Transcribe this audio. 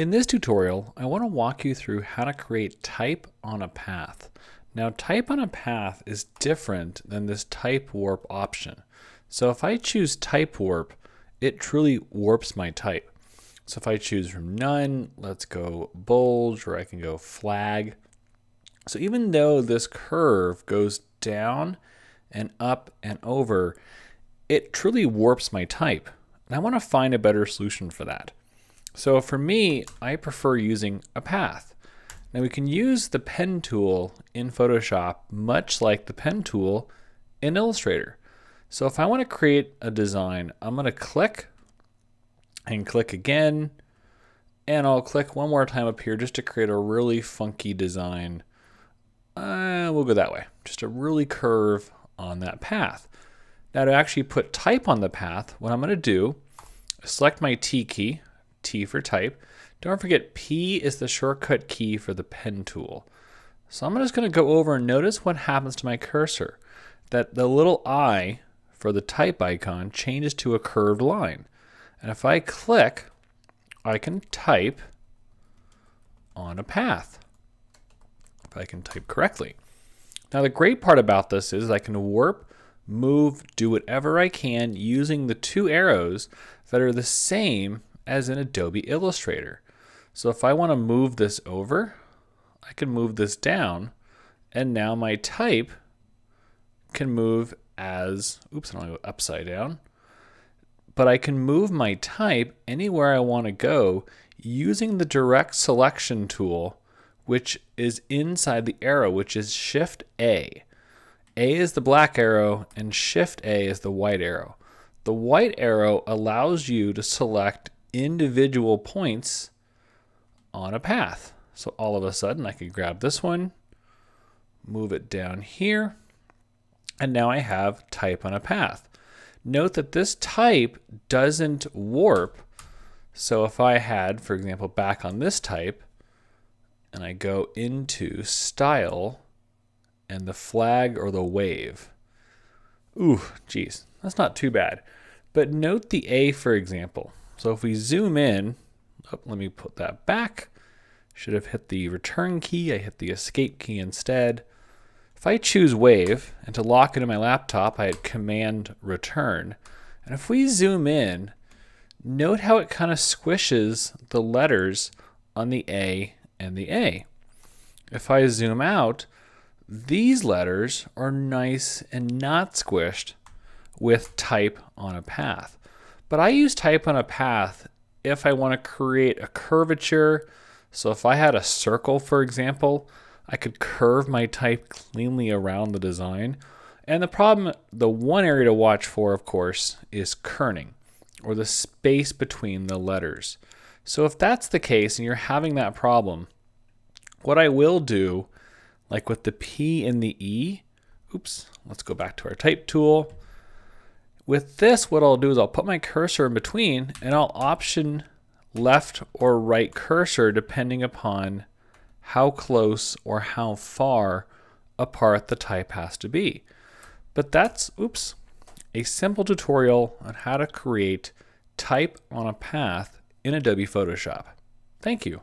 In this tutorial, I want to walk you through how to create type on a path. Now, type on a path is different than this type warp option. So if I choose type warp, it truly warps my type. So if I choose from none, let's go bold, or I can go flag. So even though this curve goes down and up and over, it truly warps my type. And I want to find a better solution for that. So for me, I prefer using a path. Now we can use the pen tool in Photoshop much like the pen tool in Illustrator. So if I want to create a design, I'm going to click and click again, and I'll click one more time up here just to create a really funky design. We'll go that way, just a really curve on that path. Now to actually put type on the path, what I'm going to do, select my T key, T for type. Don't forget P is the shortcut key for the pen tool. So I'm just going to go over and notice what happens to my cursor, that the little I for the type icon changes to a curved line. And if I click, I can type on a path, if I can type correctly. Now the great part about this is I can warp, move, do whatever I can using the two arrows that are the same as in Adobe Illustrator. So if I want to move this over, I can move this down, and now my type can move as, oops, I don't want to go upside down, but I can move my type anywhere I want to go using the direct selection tool, which is inside the arrow, which is Shift A. A is the black arrow and Shift A is the white arrow. The white arrow allows you to select individual points on a path. So all of a sudden I could grab this one, move it down here, and now I have type on a path. Note that this type doesn't warp. So if I had, for example, back on this type, and I go into style and the flag or the wave. Ooh, geez, that's not too bad. But note the A, for example. So if we zoom in, oh, let me put that back. Should have hit the return key. I hit the escape key instead. If I choose wave, and to lock into my laptop, I hit command return. And if we zoom in, note how it kind of squishes the letters on the A and the A. If I zoom out, these letters are nice and not squished with type on a path. But I use type on a path if I want to create a curvature. So if I had a circle, for example, I could curve my type cleanly around the design. And the problem, the one area to watch for, of course, is kerning, or the space between the letters. So if that's the case and you're having that problem, what I will do, like with the P and the E, oops, let's go back to our type tool. With this, what I'll do is I'll put my cursor in between and I'll option left or right cursor depending upon how close or how far apart the type has to be. But that's, oops, a simple tutorial on how to create type on a path in Adobe Photoshop. Thank you.